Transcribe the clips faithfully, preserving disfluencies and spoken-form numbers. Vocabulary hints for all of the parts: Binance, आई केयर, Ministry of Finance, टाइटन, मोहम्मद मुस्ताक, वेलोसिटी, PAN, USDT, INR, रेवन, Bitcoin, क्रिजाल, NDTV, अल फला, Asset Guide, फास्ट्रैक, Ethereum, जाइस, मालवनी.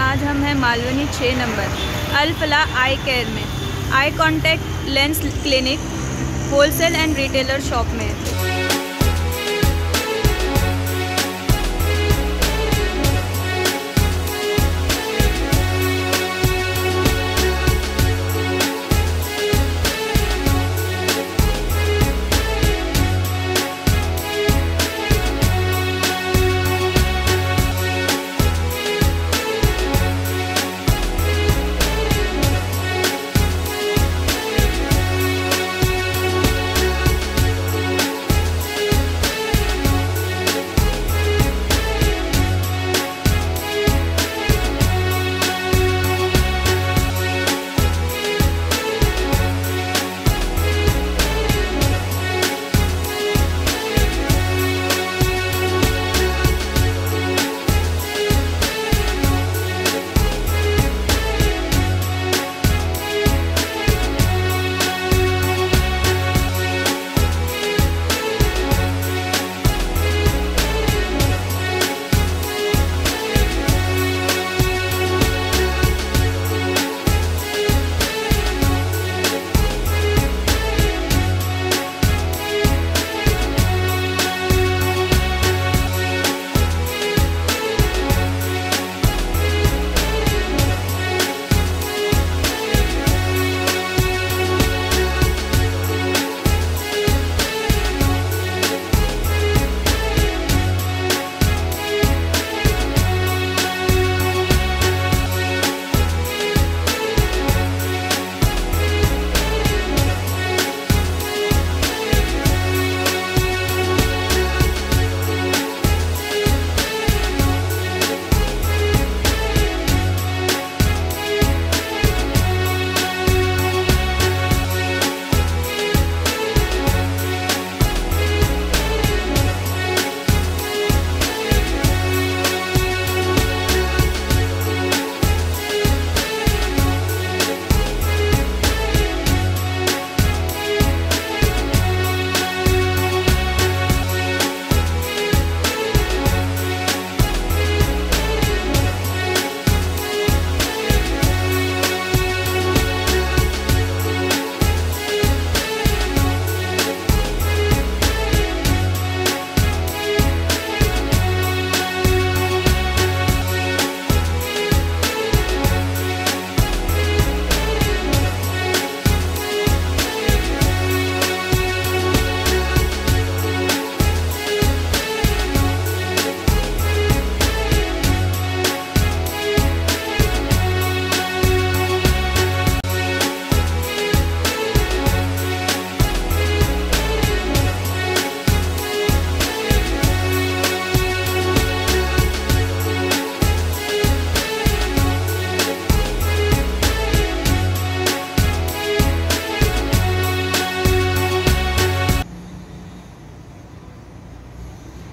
आज हम हैं मालवनी छः नंबर अल फला आई केयर में, eye contact lens clinic wholesale and retailer shop में।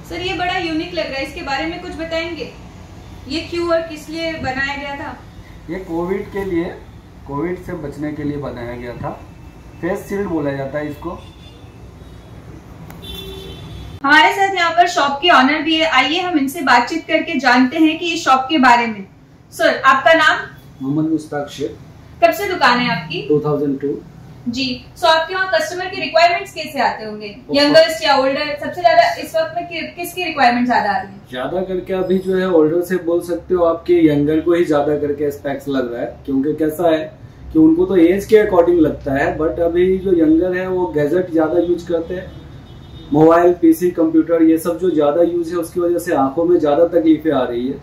सर ये बड़ा यूनिक लग रहा है, इसके बारे में कुछ बताएंगे? ये क्यों और किस लिए बनाया गया था? ये कोविड के लिए, कोविड से बचने के लिए बनाया गया था। फेस शील्ड बोला जाता है इसको। हमारे साथ यहाँ पर शॉप के ऑनर भी है, आइए हम इनसे बातचीत करके जानते हैं कि इस शॉप के बारे में। सर आपका नाम? मोहम्मद मुस्ताक। कब से दुकान है आपकी? Two thousand two. जी। सो so, आपके वहाँ कस्टमर की रिक्वायरमेंट्स कैसे आते होंगे? यंगर्स या ओल्डर? सबसे ज्यादा इस वक्त में कि, किसकी रिक्वायरमेंट ज्यादा आ रही है? ज्यादा करके अभी जो है ओल्डर से बोल सकते हो, आपके यंगर को ही ज्यादा करके स्पेक्स लग रहा है, क्योंकि कैसा है कि उनको तो एज के अकॉर्डिंग लगता है, बट अभी जो यंगर है वो गैजेट ज्यादा यूज करते हैं, मोबाइल, पीसी, कंप्यूटर, ये सब जो ज्यादा यूज है उसकी वजह से आंखों में ज्यादा तकलीफें आ रही है,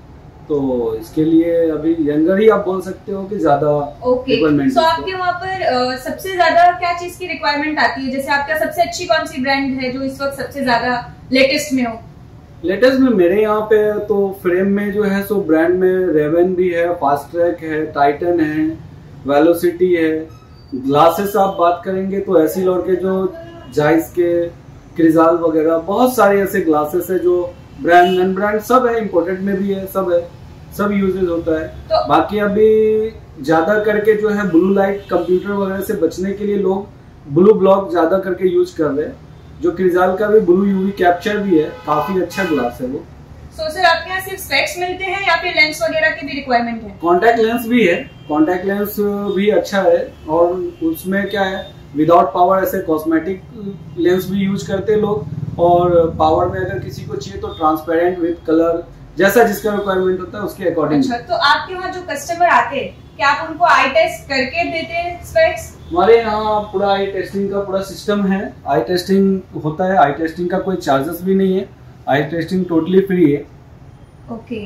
तो इसके लिए अभी यंगर ही आप बोल सकते हो कि ज्यादा रिक्वायरमेंट। सो आपके वहाँ पर आ, सबसे ज्यादा क्या चीज की रिक्वायरमेंट आती है? जैसे आपका सबसे अच्छी कौन सी ब्रांड है जो इस वक्त सबसे ज्यादा लेटेस्ट में हो? लेटेस्ट में मेरे यहाँ पे तो फ्रेम में जो है सो ब्रांड में रेवन भी है, फास्ट्रैक है, टाइटन है, वेलोसिटी है। ग्लासेस आप बात करेंगे तो ऐसी लौट के जो जाइस के, क्रिजाल वगैरह बहुत सारे ऐसे ग्लासेस है जो ब्रांड नॉन ब्रांड सब है, इम्पोर्टेड में भी है, सब है, सब यूजेज होता है। तो बाकी अभी ज्यादा करके जो है ब्लू लाइट, कंप्यूटर वगैरह से बचने के लिए लोग ब्लू ब्लॉक ज्यादा करके यूज कर रहे हैं, जो क्रिजाल का भी ब्लू यूवी कैप्चर भी है, काफी अच्छा ग्लास है वो। सो सर आपके यहाँ सिर्फ स्पेक्स मिलते हैं या फिर लेंस वगैरह की भी रिक्वायरमेंट है? कॉन्टैक्ट लेंस भी है, कॉन्टैक्ट लेंस भी अच्छा है और उसमें क्या है विदाउट पावर ऐसे कॉस्मेटिक लेंस भी यूज करते लोग, और पावर में अगर किसी को चाहिए तो ट्रांसपेरेंट विद कलर जैसा जिसका रिक्वायरमेंट होता है उसके अकॉर्डिंग। अच्छा, तो आपके वहाँ जो कस्टमर आते हैं क्या आप उनको आई टेस्ट करके देते हैं स्पेक्स? हमारे यहाँ पूरा आई टेस्टिंग का पूरा सिस्टम है, आई टेस्टिंग होता है, आई टेस्टिंग का कोई चार्जेस भी नहीं है, आई टेस्टिंग टोटली फ्री है। ओके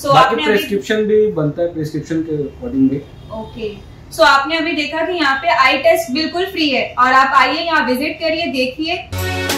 सो आपने प्रिस्क्रिप्शन भी बनता है, प्रिस्क्रिप्शन के अकॉर्डिंग भी। ओके सो आपने अभी देखा कि यहाँ पे आई टेस्ट बिल्कुल फ्री है और आप आइए यहाँ विजिट करिए देखिए।